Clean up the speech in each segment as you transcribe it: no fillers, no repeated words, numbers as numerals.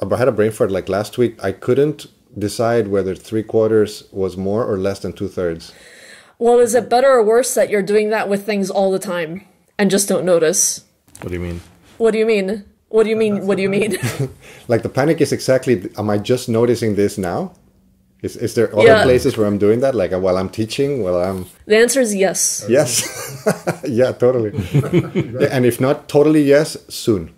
I had a brain fart like last week. I couldn't decide whether 3/4 was more or less than 2/3. Well, is it better or worse that you're doing that with things all the time and just don't notice? What do you mean? What do you mean? What do you mean? What do you mean? Like the panic is exactly, am I just noticing this now? Is there other places where I'm doing that? Like while I'm teaching, while I'm... The answer is yes. Yes. Yeah, totally. Yeah, and if not totally yes, soon.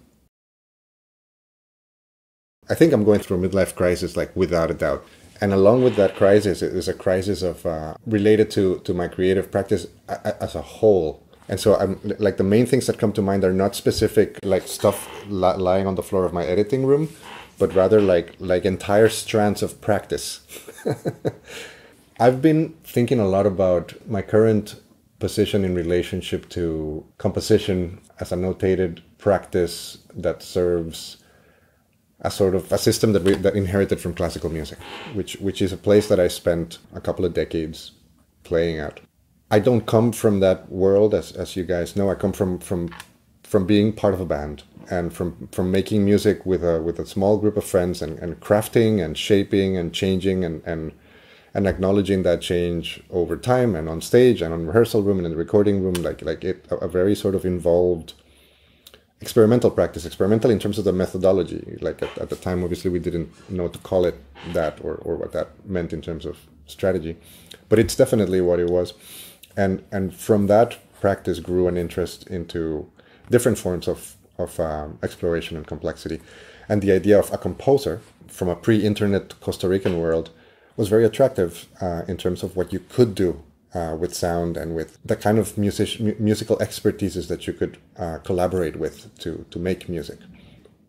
I think I'm going through a midlife crisis, like without a doubt. And along with that crisis, it is a crisis of related to my creative practice as a whole. And so I'm like the main things that come to mind are not specific, like stuff lying on the floor of my editing room, but rather like entire strands of practice. I've been thinking a lot about my current position in relationship to composition as a notated practice that serves a sort of a system that inherited from classical music, which is a place that I spent a couple of decades playing at. I don't come from that world, as you guys know. I come from being part of a band and from making music with a small group of friends and crafting and shaping and changing and acknowledging that change over time and on stage and on rehearsal room and in the recording room, a very sort of involved experimental practice, experimental in terms of the methodology. Like at the time, obviously, we didn't know to call it that or what that meant in terms of strategy, but it's definitely what it was. And from that practice grew an interest into different forms of exploration and complexity. And the idea of a composer from a pre-internet Costa Rican world was very attractive in terms of what you could do with sound and with the kind of musical expertises that you could collaborate with to make music.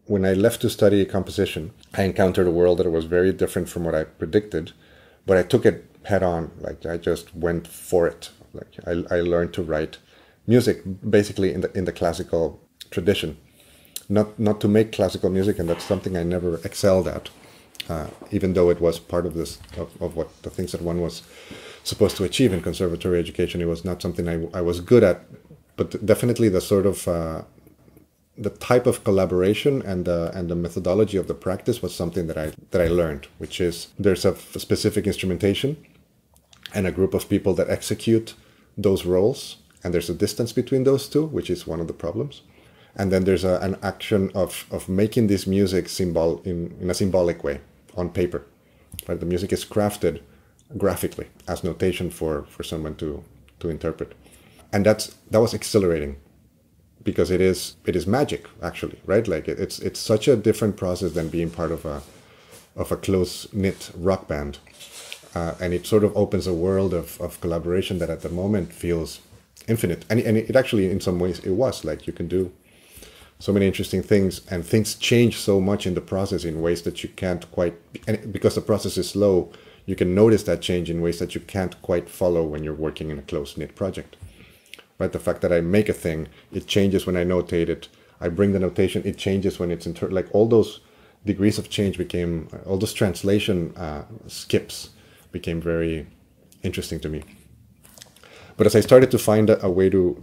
When I left to study composition, I encountered a world that was very different from what I predicted, but I took it head on. Like I just went for it. Like I learned to write music basically in the classical tradition, not to make classical music, and that's something I never excelled at, even though it was part of this of what the things that one was supposed to achieve in conservatory education. It was not something I was good at, but definitely the sort of the type of collaboration and the methodology of the practice was something that I learned, which is there's a specific instrumentation and a group of people that execute those roles, and there's a distance between those two, which is one of the problems. And then there's an action of making this music in a symbolic way on paper, right? The music is crafted graphically as notation for someone to interpret, and that was exhilarating because it is magic, actually, right? Like it's such a different process than being part of a close-knit rock band, and it sort of opens a world of collaboration that at the moment feels infinite, and it actually in some ways it was. Like you can do so many interesting things, and things change so much in the process in ways that you can't quite, and because the process is slow, you can notice that change in ways that you can't quite follow when you're working in a close-knit project. Right? The fact that I make a thing, it changes when I notate it. I bring the notation, it changes when it's... like all those degrees of change became... all those translation skips became very interesting to me. But as I started to find a way to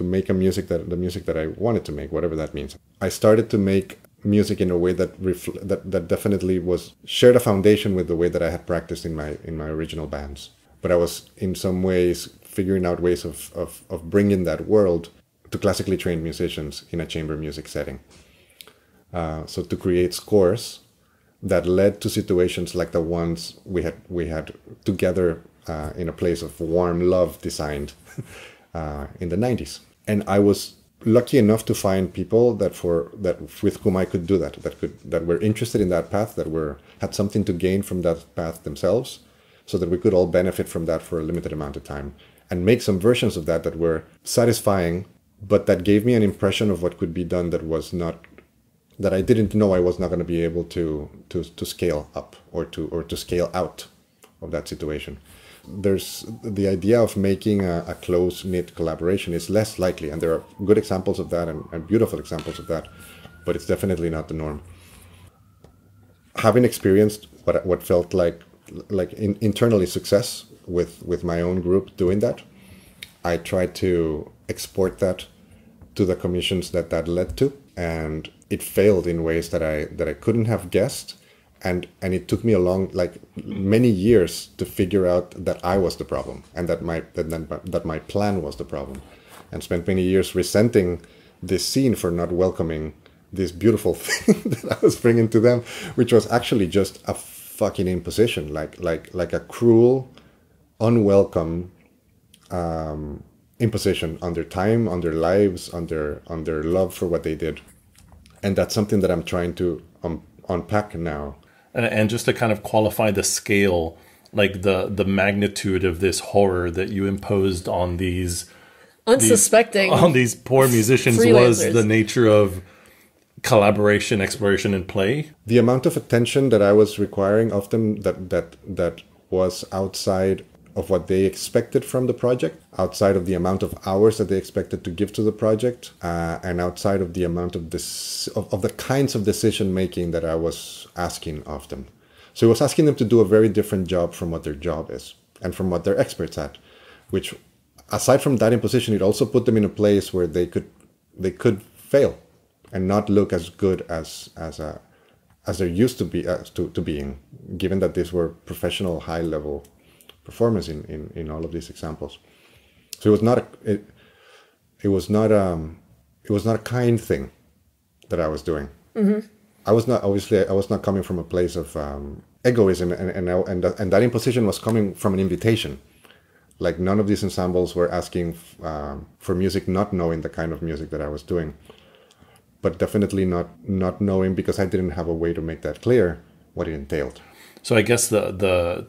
make the music that I wanted to make, whatever that means, I started to make music in a way that definitely was shared a foundation with the way that I had practiced in my original bands. But I was in some ways figuring out ways of bringing that world to classically trained musicians in a chamber music setting. So to create scores that led to situations like the ones we had together in a place of warm love designed in the 90s. And I was lucky enough to find people with whom I could do that were interested in that path, had something to gain from that path themselves, so that we could all benefit from that for a limited amount of time and make some versions of that were satisfying, but that gave me an impression of what could be done that I didn't know I was not going to be able to scale up or to scale out of that situation. There's the idea of making a close-knit collaboration is less likely, and there are good examples of that and beautiful examples of that, but it's definitely not the norm. Having experienced what felt like internally success with my own group doing that, I tried to export that to the commissions that led to, and it failed in ways that I couldn't have guessed, and it took me a long, many years to figure out that I was the problem, and that my plan was the problem, and spent many years resenting this scene for not welcoming this beautiful thing that I was bringing to them, which was actually just a fucking imposition, like a cruel, unwelcome imposition on their time, on their lives, on their love for what they did. And that's something that I'm trying to unpack now. And just to kind of qualify the scale, like the magnitude of this horror that you imposed on these unsuspecting, on these poor musicians, was the nature of collaboration, exploration, and play. The amount of attention that I was requiring of them that was outside of what they expected from the project, outside of the amount of hours that they expected to give to the project, and outside of the amount of the kinds of decision making that I was asking of them. So I was asking them to do a very different job from what their job is and from what they're experts at, which, aside from that imposition, it also put them in a place where they could fail and not look as good as they're used to be to being, given that these were professional, high level performance in all of these examples. So it was not a kind thing that I was doing. Mm-hmm. I was not coming from a place of egoism, and that imposition was coming from an invitation. Like, none of these ensembles were asking for music not knowing the kind of music that I was doing, but definitely not knowing, because I didn't have a way to make that clear what it entailed. So I guess to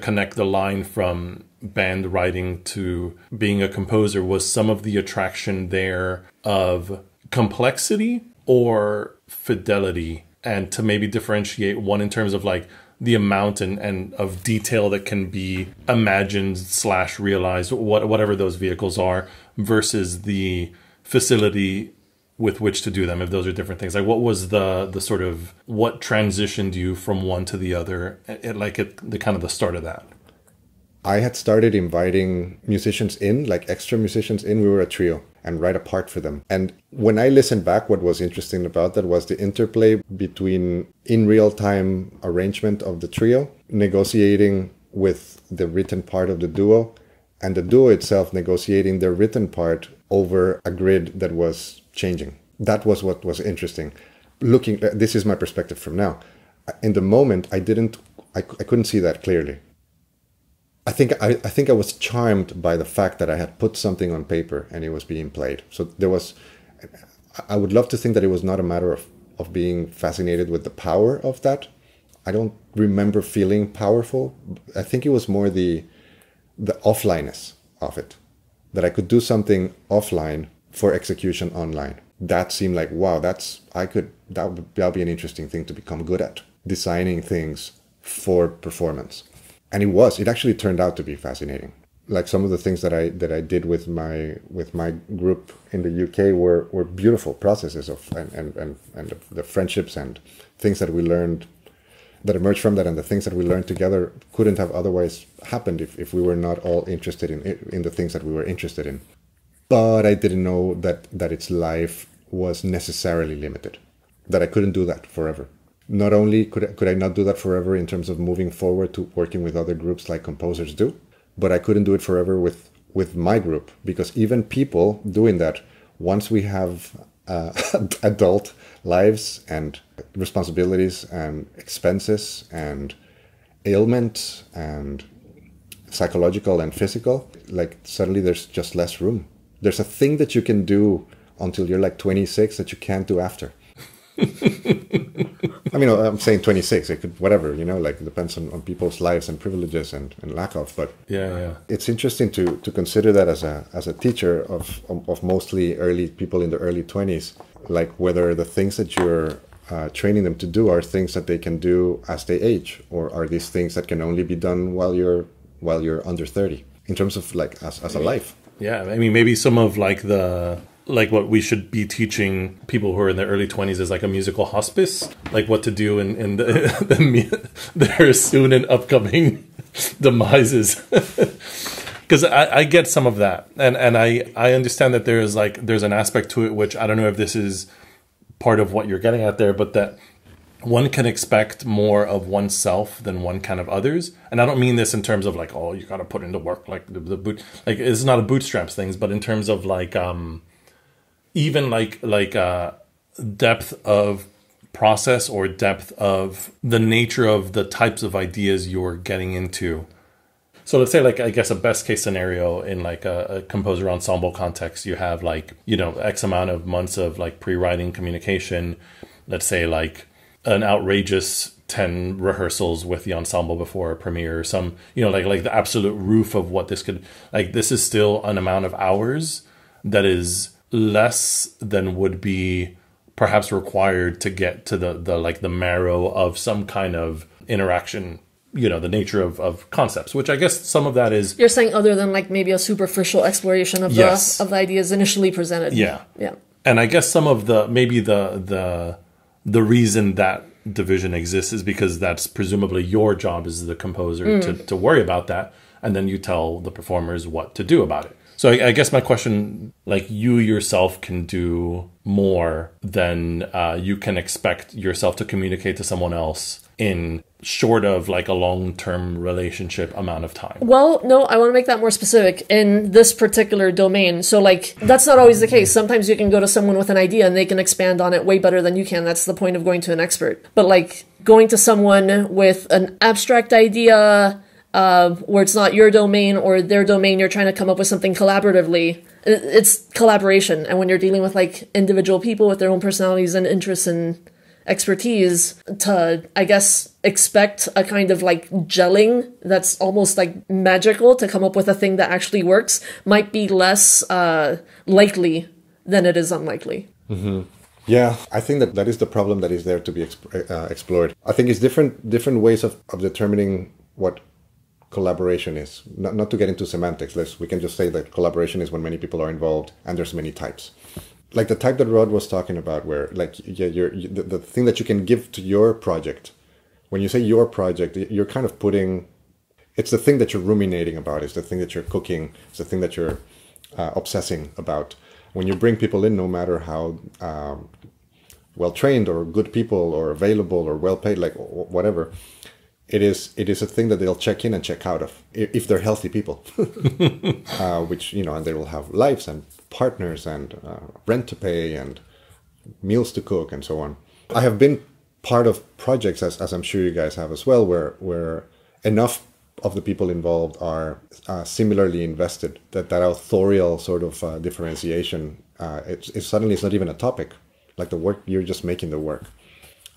connect the line from band writing to being a composer, was some of the attraction there of complexity or fidelity, and to maybe differentiate one in terms of like the amount and of detail that can be imagined / realized, whatever those vehicles are, versus the facility with which to do them, if those are different things. Like, what was the sort of, what transitioned you from one to the other at the start of that? I had started inviting musicians in, like extra musicians in. We were a trio and write a part for them. And when I listened back, what was interesting about that was the interplay between in real time arrangement of the trio, negotiating with the written part of the duo, and the duo itself negotiating their written part over a grid that was changing. That was what was interesting. Looking, this is my perspective from now. In the moment, I couldn't see that clearly. I think I was charmed by the fact that I had put something on paper and it was being played. So there was, I would love to think that it was not a matter of being fascinated with the power of that. I don't remember feeling powerful. I think it was more the offlineness of it, that I could do something offline for execution online. That seemed like, wow, that would be an interesting thing to become good at, designing things for performance. And it actually turned out to be fascinating. Like, some of the things that I did with my group in the UK were beautiful processes of and the friendships and things that we learned that emerged from that, and the things that we learned together couldn't have otherwise happened if we were not all interested in the things that we were interested in. But I didn't know that its life was necessarily limited, that I couldn't do that forever. Not only could I not do that forever in terms of moving forward to working with other groups like composers do, but I couldn't do it forever with my group, because even people doing that, once we have adult lives and responsibilities and expenses and ailments and psychological and physical, like, suddenly there's just less room. There's a thing that you can do until you're like 26 that you can't do after. I mean, I'm saying 26. It could, whatever, you know, like, it depends on people's lives and privileges and lack of. But yeah, it's interesting to consider that as a teacher of mostly early people in the early 20s, like, whether the things that you're training them to do are things that they can do as they age, or are these things that can only be done while you're under 30 in terms of, like, as a life. Yeah, I mean, maybe some of like what we should be teaching people who are in their early 20s is like a musical hospice, like what to do in their soon and upcoming demises. Because I get some of that, and I understand that there's an aspect to it which I don't know if this is part of what you're getting at there, but that one can expect more of oneself than one can of others. And I don't mean this in terms of like, oh, you got to put into work, like the boot, like it's not a bootstraps things, but in terms of like, even like depth of process or depth of the nature of the types of ideas you're getting into. So let's say, like, I guess a best case scenario in like a composer ensemble context, you have like, you know, X amount of months of like pre-writing communication, let's say like an outrageous 10 rehearsals with the ensemble before a premiere or some, you know, like the absolute roof of what this could, like this is still an amount of hours that is less than would be perhaps required to get to the like the marrow of some kind of interaction, you know, the nature of concepts, which I guess some of that is... You're saying other than like maybe a superficial exploration of, yes, the ideas initially presented. Yeah. Yeah. And I guess some of the, maybe the reason that division exists is because that's presumably your job as the composer to worry about that. And then you tell the performers what to do about it. So I guess my question, like you yourself can do more than you can expect yourself to communicate to someone else in short of like a long-term relationship amount of time. Well, no, I want to make that more specific in this particular domain. So like, that's not always the case. Sometimes you can go to someone with an idea and they can expand on it way better than you can. That's the point of going to an expert. But like going to someone with an abstract idea where it's not your domain or their domain, you're trying to come up with something collaboratively. It's collaboration. And when you're dealing with like individual people with their own personalities and interests and expertise, to, I guess, expect a kind of like gelling that's almost like magical to come up with a thing that actually works might be less likely than it is unlikely. Mm-hmm. Yeah, I think that is the problem that is there to be explored. I think it's different ways of determining what collaboration is. Not to get into semantics, we can just say that collaboration is when many people are involved and there's many types. Like the type that Rod was talking about, where like the thing that you can give to your project. When you say your project, you're kind of putting, it's the thing that you're ruminating about, it's the thing that you're cooking, it's the thing that you're obsessing about. When you bring people in, no matter how well-trained or good people or available or well-paid, like whatever, it is a thing that they'll check in and check out of, if they're healthy people, which, you know, and they will have lives and partners and rent to pay and meals to cook and so on. I have been part of projects, as I'm sure you guys have as well, where enough of the people involved are similarly invested that authorial sort of differentiation, it's not even a topic. Like the work, you're just making the work.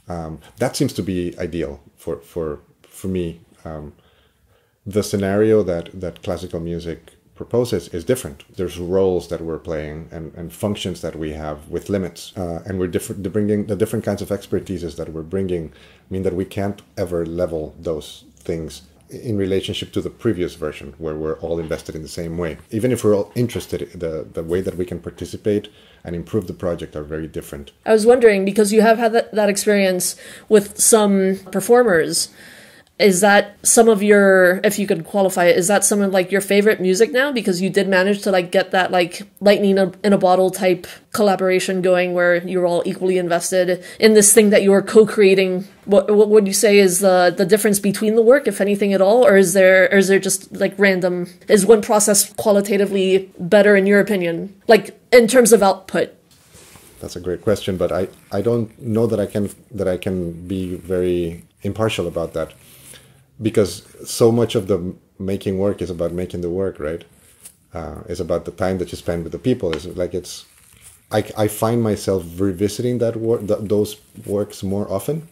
That seems to be ideal for me. The scenario that classical music proposes is different. There's roles that we're playing and functions that we have with limits, and we're bringing the different kinds of expertises that we're bringing mean that we can't ever level those things in relationship to the previous version where we're all invested in the same way. Even if we're all interested, the way that we can participate and improve the project are very different. I was wondering, because you have had that experience with some performers, is that some of your, if you could qualify it, is that some of like your favorite music now? Because you did manage to like get that like lightning in a bottle type collaboration going where you're all equally invested in this thing that you are co-creating. What would you say is the difference between the work, if anything at all? Or is there just like random, is one process qualitatively better in your opinion? Like in terms of output? That's a great question, but I don't know that I can be very impartial about that. Because so much of the making work is about making the work, right? It's about the time that you spend with the people. I find myself revisiting that those works more often.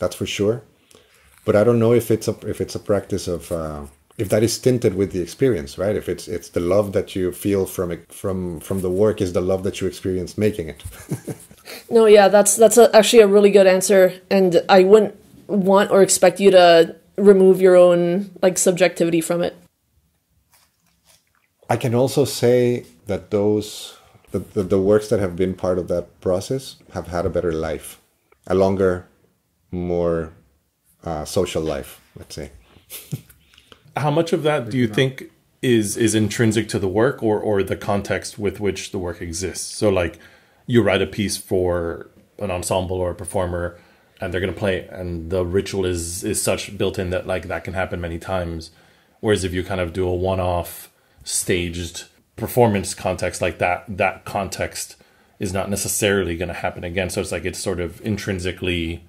That's for sure. But I don't know if it's a practice of if that is tinted with the experience, right? If it's the love that you feel from it, from the work is the love that you experience making it. No, yeah, that's actually a really good answer, and I wouldn't want or expect you to remove your own like subjectivity from it. I can also say that the works that have been part of that process have had a better life, a longer, more social life, let's say. How much of that do you think is intrinsic to the work or the context with which the work exists? So like you write a piece for an ensemble or a performer, and they're going to play, and the ritual is such built in that like that can happen many times. Whereas if you kind of do a one-off staged performance context like that, that context is not necessarily going to happen again. So it's like it's sort of intrinsically,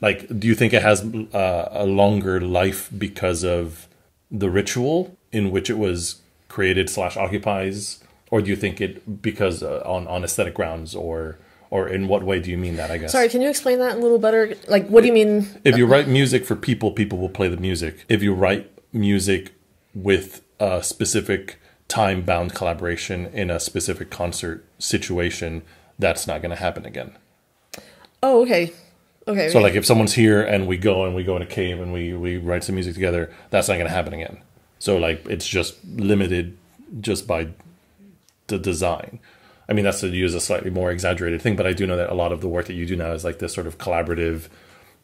like, do you think it has a longer life because of the ritual in which it was created slash occupies, or do you think it because on aesthetic grounds, or in what way do you mean that, I guess? Sorry, can you explain that a little better? Like, what do you mean? If you write music for people, people will play the music. If you write music with a specific time-bound collaboration in a specific concert situation, that's not going to happen again. Oh, okay. Okay. So, like, if someone's here and we go in a cave and we write some music together, that's not going to happen again. So, like, it's just limited just by the design. I mean, that's to use a slightly more exaggerated thing, but I do know that a lot of the work that you do now is like this sort of collaborative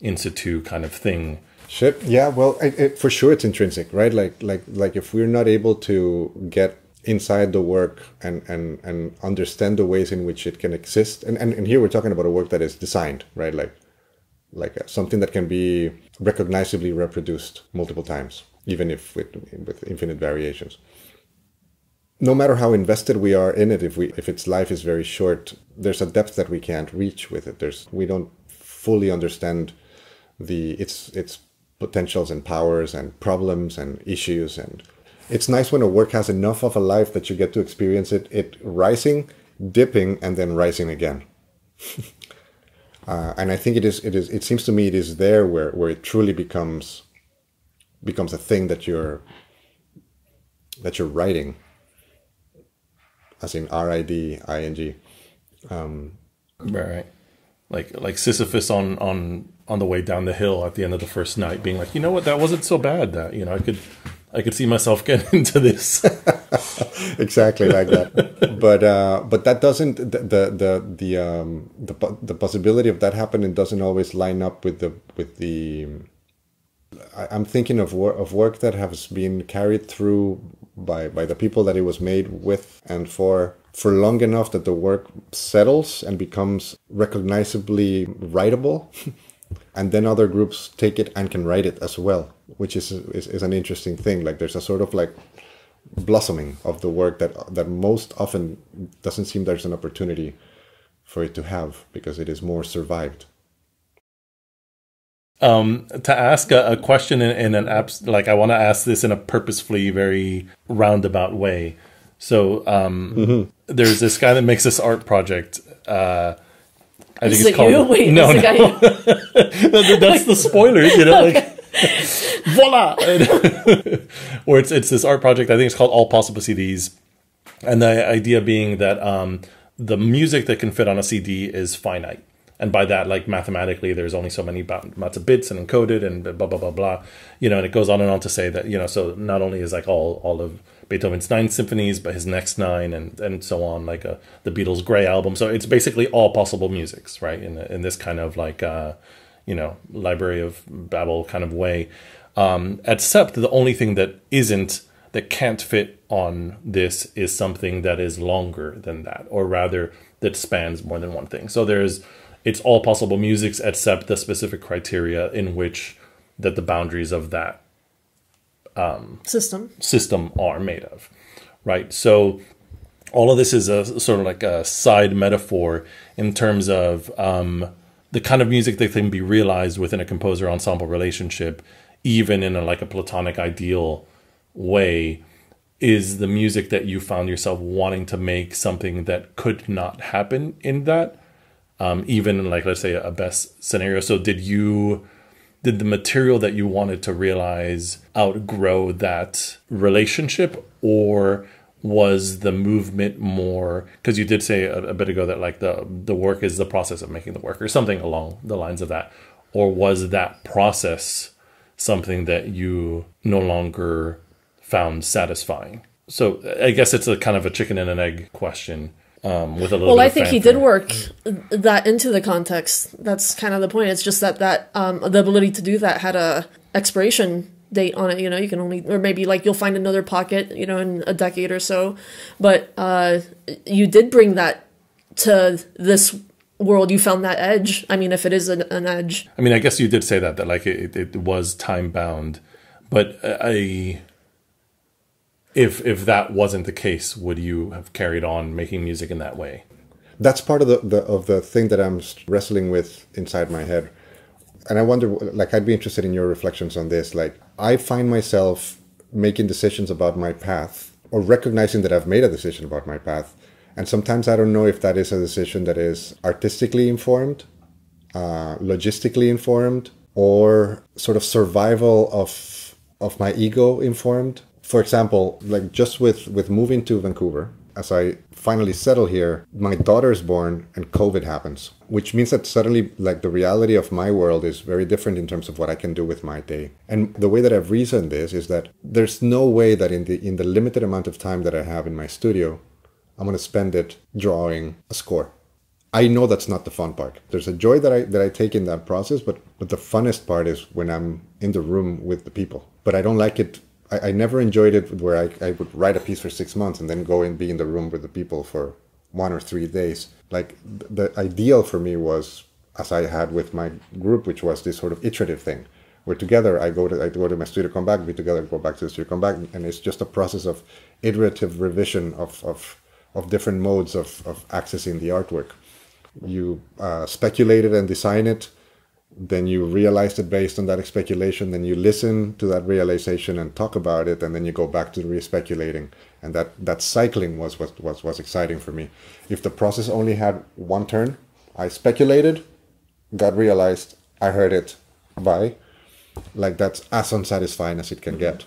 in situ kind of thing. Sure. Yeah, well, for sure it's intrinsic, right? Like if we're not able to get inside the work and understand the ways in which it can exist, and here we're talking about a work that is designed, right? Like something that can be recognizably reproduced multiple times, even if with infinite variations. No matter how invested we are in it, if its life is very short, there's a depth that we can't reach with it. We don't fully understand its potentials and powers and problems and issues. And it's nice when a work has enough of a life that you get to experience it rising, dipping, and then rising again. And I think it seems to me it is there where it truly becomes a thing that you're writing. As in R-I-D-I-N-G. Right. Like Sisyphus on the way down the hill at the end of the first night being like, you know what, that wasn't so bad. That, you know, I could see myself getting into this. Exactly like that. But that doesn't, the possibility of that happening doesn't always line up with the I'm thinking of work that has been carried through by the people that it was made with and for long enough that the work settles and becomes recognizably writable, and then other groups take it and can write it as well, which is an interesting thing. Like there's a sort of like blossoming of the work that most often doesn't seem there's an opportunity for it to have because it is more survived. To ask a question in an abs, like I want to ask this in a purposefully very roundabout way. So there's this guy that makes this art project. I think it's called. Wait, no, no. That's the spoilers, you know. Okay. Like, voila, or it's this art project. I think it's called All Possible CDs, and the idea being that the music that can fit on a CD is finite. And by that, like mathematically, there's only so many amounts of bits and encoded and blah, blah, blah, blah. You know, and it goes on and on to say that, you know, so not only is like all of Beethoven's 9 symphonies, but his next 9 and so on, like the Beatles' Grey album. So it's basically all possible musics, right? In this kind of like, you know, Library of Babel kind of way. Except the only thing that can't fit on this is something that is longer than that, or rather that spans more than one thing. So there's... It's all possible musics except the specific criteria in which that the boundaries of that system are made of, right? So all of this is a sort of like a side metaphor in terms of the kind of music that can be realized within a composer ensemble relationship, even in a platonic ideal way, is the music that you found yourself wanting to make something that could not happen in that. Even in like, let's say a best scenario. So did the material that you wanted to realize outgrow that relationship, or was the movement more, because you did say a bit ago that like the work is the process of making the work or something along the lines of that, or was that process something that you no longer found satisfying? So I guess it's a kind of a chicken and an egg question. With a little bit of fanfare. I think he did work that into the context. That's kind of the point. It's just that the ability to do that had a expiration date on it. You know, you can only, or maybe like you'll find another pocket, you know, in a decade or so. But you did bring that to this world, you found that edge. I mean, if it is an edge. I mean, I guess you did say that like it was time bound, but if that wasn't the case, would you have carried on making music in that way? That's part of the thing that I'm wrestling with inside my head, and I wonder, like, I'd be interested in your reflections on this. Like, I find myself making decisions about my path, or recognizing that I've made a decision about my path. And sometimes I don't know if that is a decision that is artistically informed, logistically informed, or sort of survival of my ego informed. For example, like just with moving to Vancouver, as I finally settle here, my daughter is born and COVID happens, which means that suddenly like the reality of my world is very different in terms of what I can do with my day. And the way that I've reasoned this is that there's no way that in the limited amount of time that I have in my studio, I'm going to spend it drawing a score. I know that's not the fun part. There's a joy that I take in that process, but the funnest part is when I'm in the room with the people. But I don't like it. I never enjoyed it where I would write a piece for 6 months and then go and be in the room with the people for 1 or 3 days. Like the ideal for me was, as I had with my group, which was this sort of iterative thing. We're together, I go to my studio, come back, be together, go back to the studio, come back. And it's just a process of iterative revision of different modes of accessing the artwork. You speculate it and design it, then you realize it based on that speculation, then you listen to that realization and talk about it, and then you go back to re-speculating. And that cycling was what was exciting for me. If the process only had one turn, I speculated, got realized, I heard it, bye. Like that's as unsatisfying as it can get.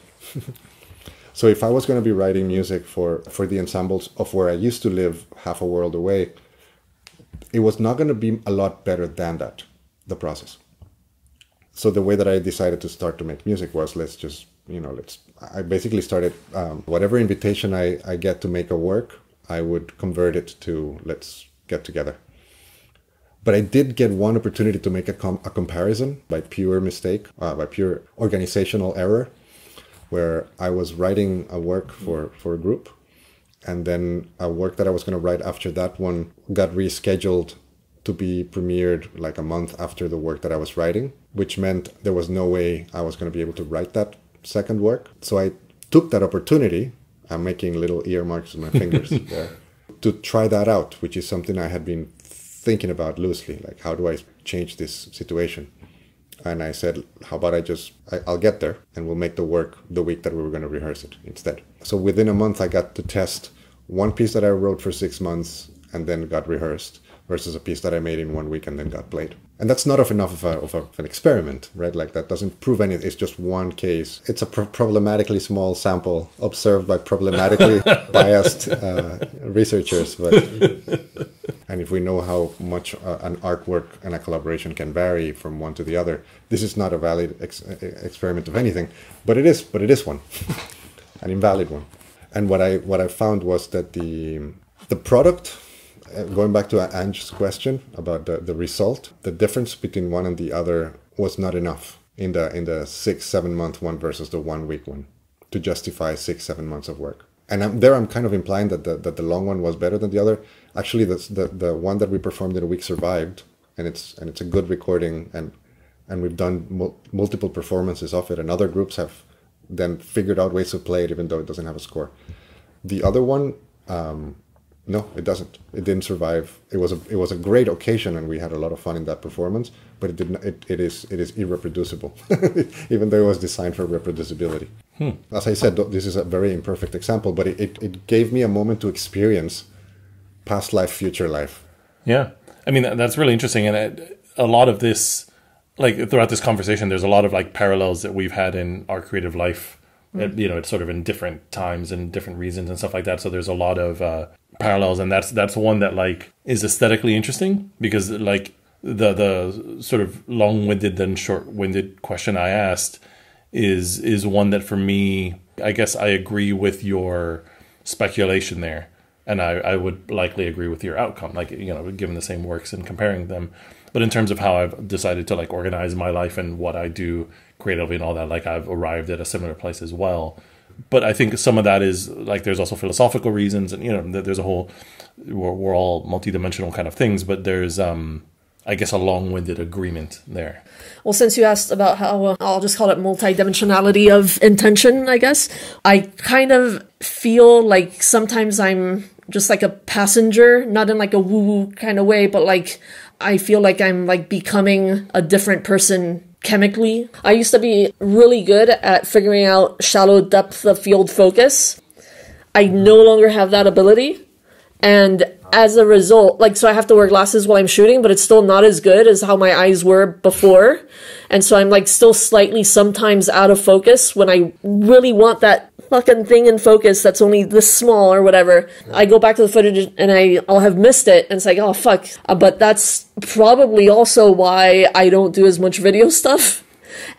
So if I was going to be writing music for the ensembles of where I used to live half a world away, it was not going to be a lot better than that, the process. So the way that I decided to start to make music was I basically started whatever invitation I get to make a work, I would convert it to let's get together. But I did get one opportunity to make a comparison by pure mistake, by pure organizational error, where I was writing a work for a group, and then a work that I was going to write after that one got rescheduled to be premiered like a month after the work that I was writing, which meant there was no way I was going to be able to write that second work. So I took that opportunity, I'm making little earmarks with my fingers there, to try that out, which is something I had been thinking about loosely, like how do I change this situation? And I said, how about I'll get there and we'll make the work the week that we were going to rehearse it instead. So within a month, I got to test one piece that I wrote for 6 months and then got rehearsed versus a piece that I made in 1 week and then got played. And that's not enough of an experiment, right? Like that doesn't prove anything. It's just one case. It's a problematically small sample observed by problematically biased researchers. But, and if we know how much an artwork and a collaboration can vary from one to the other, this is not a valid experiment of anything, but it is one, an invalid one. And what I found was that the product, going back to Ange's question about the result, the difference between one and the other was not enough in the 6-7 month one versus the 1 week one to justify 6-7 months of work. And I'm kind of implying that the long one was better than the other. Actually, the one that we performed in a week survived, and it's a good recording, and we've done multiple performances of it, and other groups have then figured out ways to play it even though it doesn't have a score. The other one, no, it doesn't. It didn't survive. It was a great occasion, and we had a lot of fun in that performance. But it didn't. It is irreproducible, even though it was designed for reproducibility. As I said, this is a very imperfect example, but it gave me a moment to experience past life, future life. Yeah, I mean that's really interesting, and a lot of this, like throughout this conversation, there's a lot of like parallels that we've had in our creative life. You know, it's sort of in different times and different reasons and stuff like that. So there's a lot of parallels, and that's one that like is aesthetically interesting, because like the sort of long-winded and short-winded question I asked is one that for me, I guess I agree with your speculation there, and I would likely agree with your outcome, like, you know, given the same works and comparing them. But in terms of how I've decided to like organize my life and what I do creatively and all that, like I've arrived at a similar place as well. But I think some of that is, like, there's also philosophical reasons, and, you know, there's a whole, we're all multidimensional kind of things, but there's, I guess, a long-winded agreement there. Well, since you asked about how, I'll just call it multidimensionality of intention, I guess, I kind of feel like sometimes I'm just like a passenger, not in like a woo-woo kind of way, but like, I feel like I'm like becoming a different person chemically. I used to be really good at figuring out shallow depth of field focus. I no longer have that ability. And as a result, like, so I have to wear glasses while I'm shooting, but it's still not as good as how my eyes were before. And so I'm like still slightly sometimes out of focus when I really want that fucking thing in focus that's only this small or whatever. I go back to the footage and I'll have missed it, and it's like, oh fuck. But that's probably also why I don't do as much video stuff,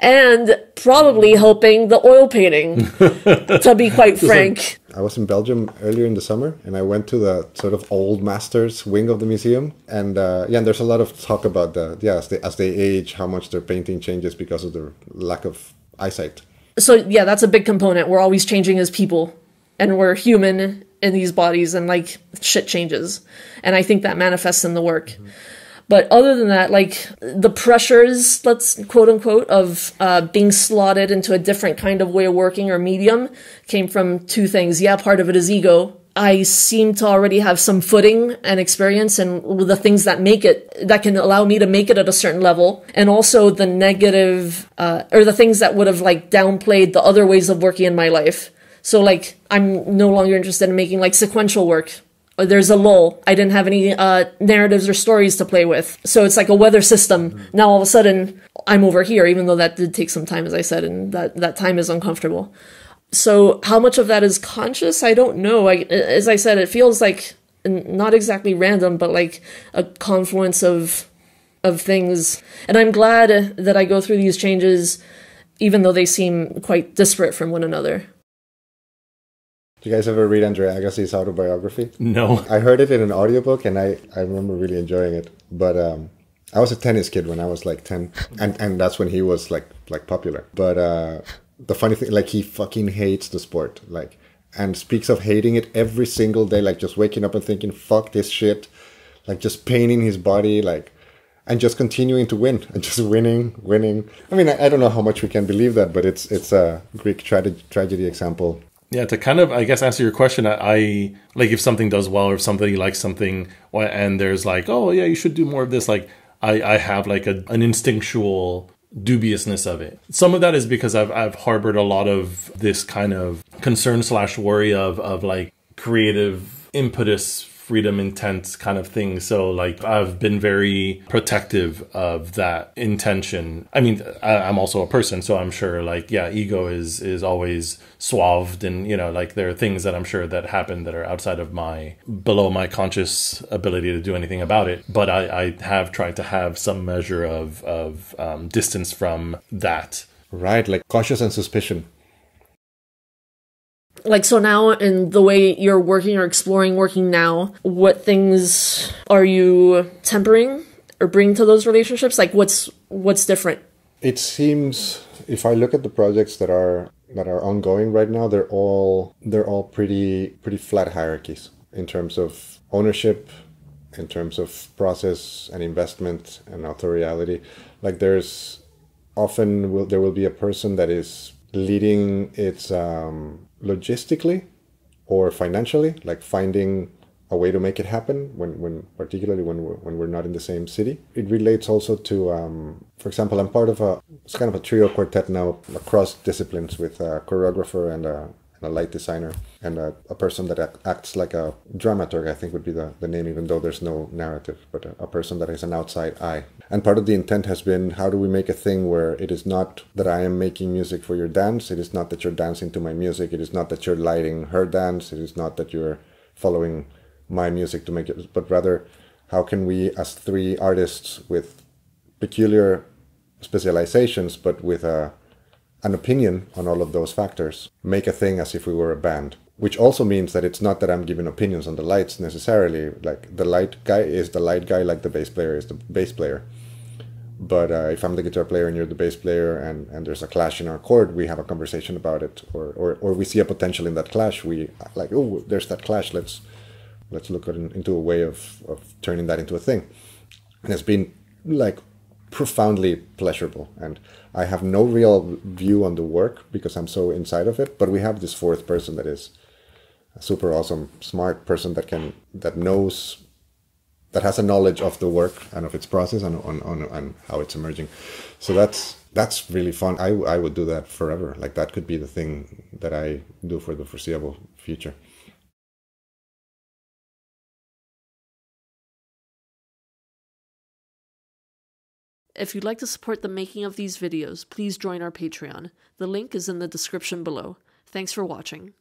and probably helping the oil painting, to be quite frank. I was in Belgium earlier in the summer, and I went to the sort of old masters wing of the museum, and yeah, and there's a lot of talk about the, yeah, as they age, how much their painting changes because of their lack of eyesight. So yeah, that's a big component. We're always changing as people, and we're human in these bodies, and like shit changes. And I think that manifests in the work. Mm-hmm. But other than that, like the pressures, let's quote unquote, of being slotted into a different kind of way of working or medium came from two things. Yeah, part of it is ego. I seem to already have some footing and experience and the things that make it, that can allow me to make it at a certain level. And also the negative, or the things that would have like downplayed the other ways of working in my life. So like, I'm no longer interested in making like sequential work. There's a lull. I didn't have any narratives or stories to play with. So it's like a weather system. Now all of a sudden I'm over here, even though that did take some time, as I said, and that time is uncomfortable. So how much of that is conscious? I don't know. As I said, it feels like not exactly random, but like a confluence of things. And I'm glad that I go through these changes, even though they seem quite disparate from one another. Do you guys ever read Andre Agassi's autobiography? No. I heard it in an audiobook, and I remember really enjoying it. But I was a tennis kid when I was like 10, and that's when he was like popular. But the funny thing, like, he fucking hates the sport, like, and speaks of hating it every single day, like just waking up and thinking, fuck this shit, like just paining his body, like, and just continuing to win, and just winning. I mean, I don't know how much we can believe that, but it's a Greek tragedy example. Yeah, to kind of, I guess, answer your question, I like, if something does well, or if somebody likes something, and there's like, oh yeah, you should do more of this, like, I have like an instinctual dubiousness of it. Some of that is because I've harbored a lot of this kind of concern / worry of like creative impetus, freedom, intent kind of thing. So like, I've been very protective of that intention. I mean, I'm also a person, so I'm sure, like, yeah, ego is always suaved, and, you know, like, there are things that I'm sure that happen that are outside of below my conscious ability to do anything about it. But I have tried to have some measure of distance from that. Right, like cautious and suspicion. Like, so now in the way you're working or exploring working now, what things are you tempering or bringing to those relationships? Like, what's different? It seems, if I look at the projects that are ongoing right now, they're all pretty flat hierarchies in terms of ownership, in terms of process and investment and authoriality. Like, there's often there will be a person that is leading its logistically or financially, like finding a way to make it happen particularly when we're not in the same city. It relates also to, for example, I'm part of it's kind of a trio quartet now across disciplines with a choreographer and a light designer and a person that acts like a dramaturg, I think would be the name, even though there's no narrative, but a person that is an outside eye. And part of the intent has been, how do we make a thing where it is not that I am making music for your dance, it is not that you're dancing to my music, it is not that you're lighting her dance, it is not that you're following my music to make it, but rather, how can we, as three artists with peculiar specializations, but with an opinion on all of those factors, make a thing as if we were a band. Which also means that it's not that I'm giving opinions on the lights necessarily, like the light guy is the light guy, like the bass player is the bass player. But if I'm the guitar player and you're the bass player, and there's a clash in our chord, we have a conversation about it, or we see a potential in that clash. We like, oh, there's that clash. Let's look at into a way of turning that into a thing. And it's been like profoundly pleasurable. And I have no real view on the work because I'm so inside of it. But we have this fourth person that is a super awesome, smart person that has a knowledge of the work and of its process and how it's emerging. So that's really fun. I would do that forever. Like, that could be the thing that I do for the foreseeable future. If you'd like to support the making of these videos, please join our Patreon. The link is in the description below. Thanks for watching.